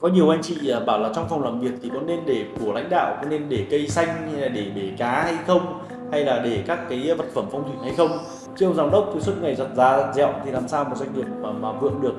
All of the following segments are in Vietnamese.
Có nhiều anh chị bảo là trong phòng làm việc thì có nên để của lãnh đạo, có nên để cây xanh hay là để bể cá hay không, hay là để các cái vật phẩm phong thủy hay không. Chứ ông giám đốc thì suốt ngày giật ra giật dẹo thì làm sao một doanh nghiệp mà vượng được.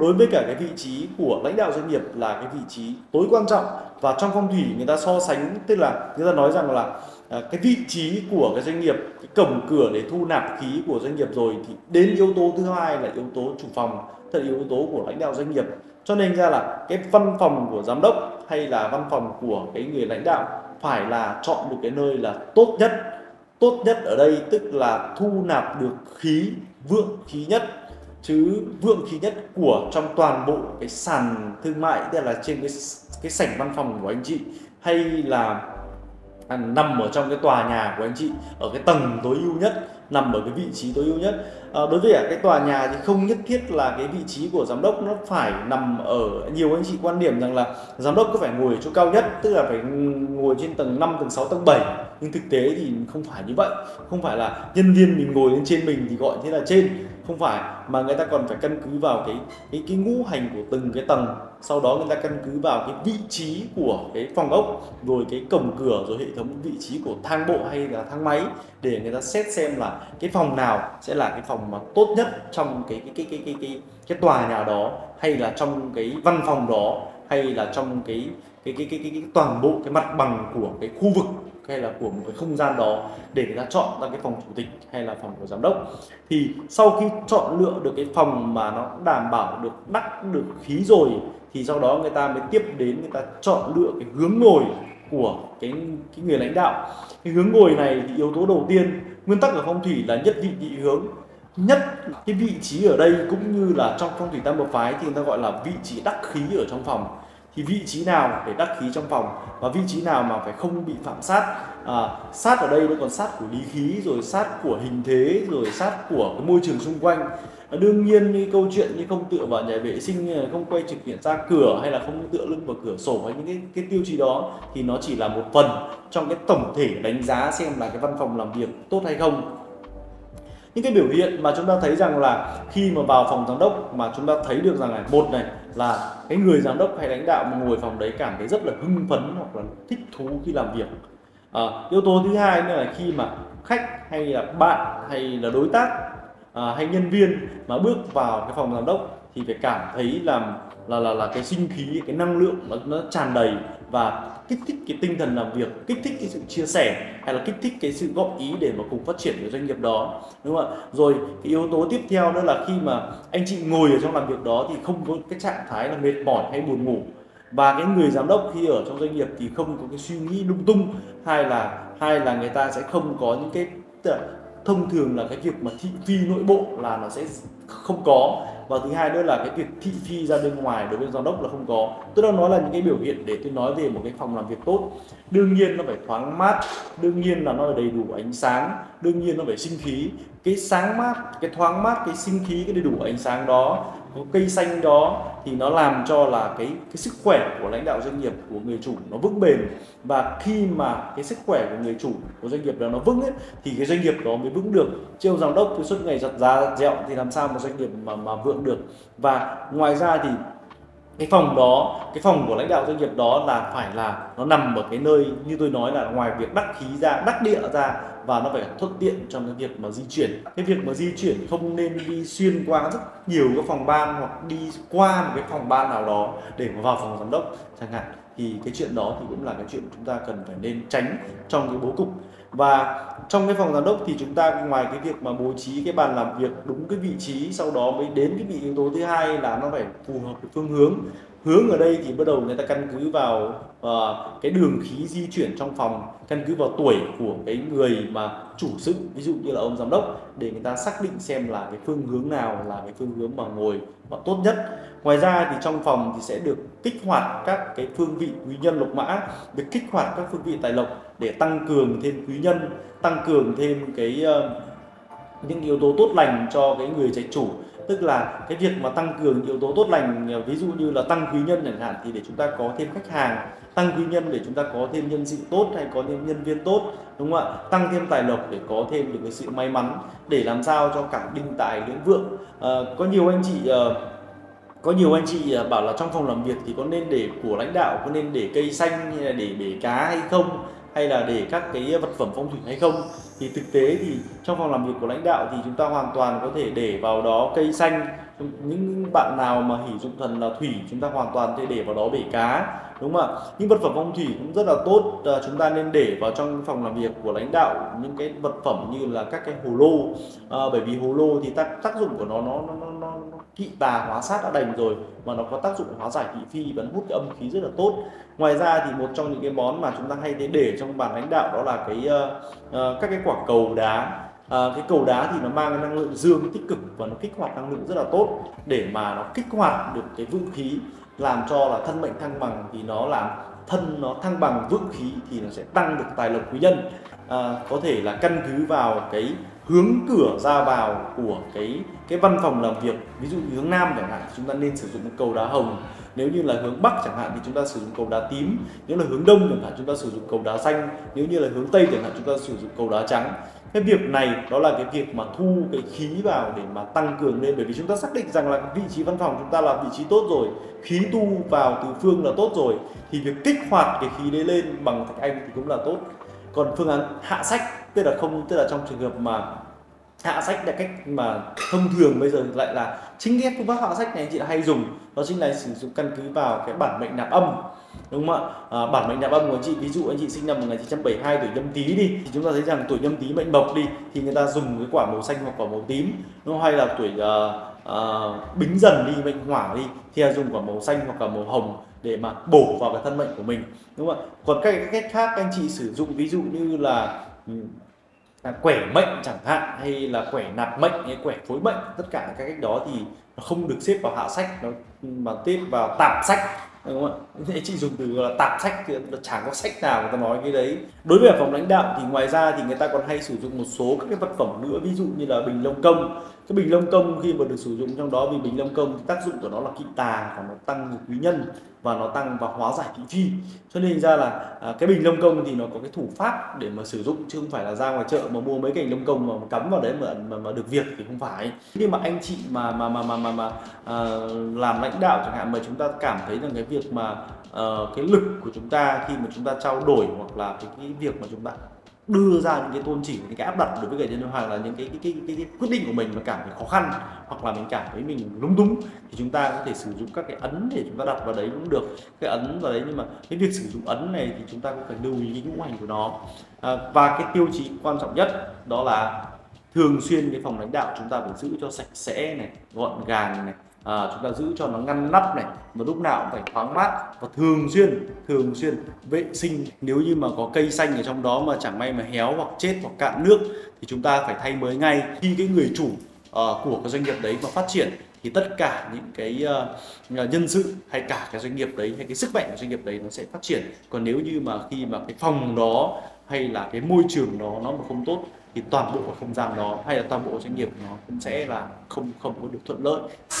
Đối với cả cái vị trí của lãnh đạo doanh nghiệp là cái vị trí tối quan trọng, và trong phong thủy người ta so sánh, tức là người ta nói rằng là cái vị trí của cái doanh nghiệp, cái cổng cửa để thu nạp khí của doanh nghiệp rồi thì đến yếu tố thứ hai là yếu tố chủ phòng, tức là yếu tố của lãnh đạo doanh nghiệp. Cho nên ra là cái văn phòng của giám đốc hay là văn phòng của cái người lãnh đạo phải là chọn một cái nơi là tốt nhất. Tốt nhất ở đây tức là thu nạp được khí, vượng khí nhất. Chứ vượng khí nhất của trong toàn bộ cái sàn thương mại, tức là trên cái sảnh văn phòng của anh chị, hay là nằm ở trong cái tòa nhà của anh chị, ở cái tầng tối ưu nhất, nằm ở cái vị trí tối ưu nhất. Đối với cái tòa nhà thì không nhất thiết là cái vị trí của giám đốc nó phải nằm ở, nhiều anh chị quan điểm rằng là giám đốc có phải ngồi ở chỗ cao nhất, tức là phải ngồi trên tầng 5, tầng 6, tầng 7, nhưng thực tế thì không phải như vậy. Không phải là nhân viên mình ngồi lên trên mình thì gọi thế là trên, không phải, mà người ta còn phải căn cứ vào cái ngũ hành của từng cái tầng, sau đó người ta căn cứ vào cái vị trí của cái phòng ốc, rồi cái cổng cửa, rồi hệ thống vị trí của thang bộ hay là thang máy, để người ta xét xem là cái phòng nào sẽ là cái phòng mà tốt nhất trong cái tòa nhà đó, hay là trong cái văn phòng đó, hay là trong cái toàn bộ cái mặt bằng của cái khu vực hay là của một cái không gian đó, để người ta chọn ra cái phòng chủ tịch hay là phòng của giám đốc. Thì sau khi chọn lựa được cái phòng mà nó đảm bảo được đắc được khí rồi thì sau đó người ta mới tiếp đến người ta chọn lựa cái hướng ngồi của cái người lãnh đạo. Cái hướng ngồi này thì yếu tố đầu tiên, nguyên tắc ở phong thủy là nhất vị nhị hướng. Nhất, cái vị trí ở đây cũng như là trong phong thủy tam hợp phái thì người ta gọi là vị trí đắc khí ở trong phòng. Thì vị trí nào để đắc khí trong phòng, và vị trí nào mà phải không bị phạm sát. Sát ở đây nó còn sát của lý khí, rồi sát của hình thế, rồi sát của cái môi trường xung quanh. Đương nhiên như câu chuyện như không tựa vào nhà vệ sinh, không quay trực diện ra cửa, hay là không tựa lưng vào cửa sổ, hay những cái tiêu chí đó thì nó chỉ là một phần trong cái tổng thể đánh giá xem là cái văn phòng làm việc tốt hay không. Những cái biểu hiện mà chúng ta thấy rằng là khi mà vào phòng giám đốc mà chúng ta thấy được rằng là, một này là cái người giám đốc hay lãnh đạo mà ngồi phòng đấy cảm thấy rất là hưng phấn hoặc là thích thú khi làm việc. Yếu tố thứ hai nữa là khi mà khách hay là bạn hay là đối tác hay nhân viên mà bước vào cái phòng giám đốc thì phải cảm thấy là cái sinh khí, cái năng lượng nó tràn đầy và kích thích cái tinh thần làm việc, kích thích cái sự chia sẻ hay là kích thích cái sự góp ý để mà cùng phát triển cái doanh nghiệp đó, đúng không ạ? Rồi cái yếu tố tiếp theo nữa là khi mà anh chị ngồi ở trong làm việc đó thì không có cái trạng thái là mệt mỏi hay buồn ngủ, và cái người giám đốc khi ở trong doanh nghiệp thì không có cái suy nghĩ lung tung, hay là người ta sẽ không có những cái thông thường là cái việc mà thị phi nội bộ là nó sẽ không có, và thứ hai nữa là cái việc thị phi ra bên ngoài đối với giám đốc là không có. Tôi đang nói là những cái biểu hiện để tôi nói về một cái phòng làm việc tốt. Đương nhiên nó phải thoáng mát, đương nhiên là nó phải đầy đủ ánh sáng, đương nhiên nó phải sinh khí. Cái sáng mát, cái thoáng mát, cái sinh khí, cái đầy đủ ánh sáng đó, có cây xanh đó thì nó làm cho là cái sức khỏe của lãnh đạo doanh nghiệp, của người chủ nó vững bền, và khi mà cái sức khỏe của người chủ của doanh nghiệp đó nó vững ấy, thì cái doanh nghiệp đó mới vững được. Chứ giám đốc thì suốt ngày giật ra giật dẹo thì làm sao một doanh nghiệp mà vượng được. Và ngoài ra thì cái phòng đó, cái phòng của lãnh đạo doanh nghiệp đó là phải là nó nằm ở cái nơi như tôi nói là ngoài việc đắc khí ra, đắc địa ra, và nó phải thuận tiện trong cái việc mà di chuyển. Cái việc mà di chuyển không nên đi xuyên qua rất nhiều các phòng ban hoặc đi qua một cái phòng ban nào đó để mà vào phòng giám đốc chẳng hạn, thì cái chuyện đó thì cũng là cái chuyện chúng ta cần phải nên tránh trong cái bố cục. Và trong cái phòng giám đốc thì chúng ta ngoài cái việc mà bố trí cái bàn làm việc đúng cái vị trí, sau đó mới đến cái vị yếu tố thứ hai là nó phải phù hợp với phương hướng. Hướng ở đây thì bắt đầu người ta căn cứ vào cái đường khí di chuyển trong phòng, căn cứ vào tuổi của cái người mà chủ sự, ví dụ như là ông giám đốc, để người ta xác định xem là cái phương hướng nào là cái phương hướng mà ngồi mà tốt nhất. Ngoài ra thì trong phòng thì sẽ được kích hoạt các cái phương vị quý nhân lộc mã, được kích hoạt các phương vị tài lộc để tăng cường thêm quý nhân, tăng cường thêm cái những yếu tố tốt lành cho cái người trái chủ. Tức là cái việc mà tăng cường yếu tố tốt lành, ví dụ như là tăng quý nhân chẳng hạn, thì để chúng ta có thêm khách hàng, tăng quý nhân để chúng ta có thêm nhân sự tốt hay có thêm nhân viên tốt, đúng không ạ? Tăng thêm tài lộc để có thêm được cái sự may mắn, để làm sao cho cả đinh tài lưỡng vượng. Có nhiều anh chị bảo là trong phòng làm việc thì có nên để của lãnh đạo, có nên để cây xanh hay là để bể cá hay không, hay là để các cái vật phẩm phong thủy hay không. Thì thực tế thì trong phòng làm việc của lãnh đạo thì chúng ta hoàn toàn có thể để vào đó cây xanh. Những bạn nào mà hỷ dụng thần là thủy, chúng ta hoàn toàn có thể để vào đó bể cá, đúng không ạ? Những vật phẩm phong thủy cũng rất là tốt, chúng ta nên để vào trong phòng làm việc của lãnh đạo những cái vật phẩm như là các cái hồ lô, bởi vì hồ lô thì tác dụng của nó kỵ tà hóa sát đã đành rồi, mà nó có tác dụng hóa giải thị phi và hút cái âm khí rất là tốt. Ngoài ra thì một trong những cái món mà chúng ta hay để trong bàn lãnh đạo đó là các cái quả cầu đá. Cái cầu đá thì nó mang cái năng lượng dương tích cực và nó kích hoạt năng lượng rất là tốt, để mà nó kích hoạt được cái vượng khí, làm cho là thân mệnh thăng bằng, thì nó làm thân nó thăng bằng, vượng khí thì nó sẽ tăng được tài lộc quý nhân. Có thể là căn cứ vào cái hướng cửa ra vào của cái văn phòng làm việc, ví dụ như hướng nam chẳng hạn chúng ta nên sử dụng cầu đá hồng, nếu như là hướng bắc chẳng hạn thì chúng ta sử dụng cầu đá tím, nếu là hướng đông chẳng hạn chúng ta sử dụng cầu đá xanh, nếu như là hướng tây chẳng hạn chúng ta sử dụng cầu đá trắng. Cái việc này đó là cái việc mà thu cái khí vào để mà tăng cường lên, bởi vì chúng ta xác định rằng là vị trí văn phòng chúng ta là vị trí tốt rồi, khí tu vào từ phương là tốt rồi, thì việc kích hoạt cái khí đấy lên bằng thạch anh thì cũng là tốt. Còn phương án hạ sách, tức là trong trường hợp mà hạ sách là cách mà thông thường bây giờ lại là chính cái phương pháp hạ sách này anh chị hay dùng, đó chính là sử dụng căn cứ vào cái bản mệnh nạp âm, đúng không ạ? Bản mệnh nạp âm của anh chị, ví dụ anh chị sinh năm 1972 tuổi Nhâm Tý đi, thì chúng ta thấy rằng tuổi Nhâm Tý mệnh Mộc đi thì người ta dùng cái quả màu xanh hoặc quả màu tím, nó hay là tuổi Bính Dần đi mệnh Hỏa đi thì là dùng quả màu xanh hoặc quả màu hồng để mà bổ vào cái thân mệnh của mình, đúng không ạ? Còn các cách khác anh chị sử dụng ví dụ như là quẻ mệnh chẳng hạn, hay là quẻ nạp mệnh hay quẻ phối mệnh, tất cả các cách đó thì nó không được xếp vào hạ sách, nó mà xếp vào tạp sách, đúng không ạ? Chị dùng từ là tạp sách thì chẳng có sách nào người ta nói cái đấy. Đối với phòng lãnh đạo thì ngoài ra thì người ta còn hay sử dụng một số các cái vật phẩm nữa, ví dụ như là bình lông công. Cái bình lông công khi mà được sử dụng trong đó, vì bình lông công tác dụng của nó là kỵ tà và nó tăng quý nhân và nó tăng và hóa giải thị phi, cho nên ra là cái bình lông công thì nó có cái thủ pháp để mà sử dụng, chứ không phải là ra ngoài chợ mà mua mấy cành lông công mà cắm vào đấy mà được việc thì không phải. Nhưng mà anh chị làm lãnh đạo chẳng hạn, mà chúng ta cảm thấy rằng cái việc mà cái lực của chúng ta khi mà chúng ta trao đổi, hoặc là cái việc mà chúng ta đưa ra những cái tôn chỉ, những cái áp đặt đối với người dân, hoặc là những cái quyết định của mình mà cảm thấy khó khăn, hoặc là mình cảm thấy mình lúng túng, thì chúng ta có thể sử dụng các cái ấn để chúng ta đặt vào đấy cũng được, cái ấn vào đấy. Nhưng mà cái việc sử dụng ấn này thì chúng ta cũng phải lưu ý cái ngũ hành của nó. Và cái tiêu chí quan trọng nhất đó là thường xuyên cái phòng lãnh đạo chúng ta phải giữ cho sạch sẽ này, gọn gàng này, chúng ta giữ cho nó ngăn nắp này, và lúc nào cũng phải thoáng mát, và thường xuyên vệ sinh. Nếu như mà có cây xanh ở trong đó mà chẳng may mà héo hoặc chết hoặc cạn nước thì chúng ta phải thay mới ngay. Khi cái người chủ của cái doanh nghiệp đấy mà phát triển thì tất cả những cái nhân sự hay cả cái doanh nghiệp đấy, hay cái sức mạnh của doanh nghiệp đấy nó sẽ phát triển. Còn nếu như mà khi mà cái phòng đó hay là cái môi trường đó nó mà không tốt thì toàn bộ không gian đó hay là toàn bộ doanh nghiệp nó cũng sẽ là không có được thuận lợi.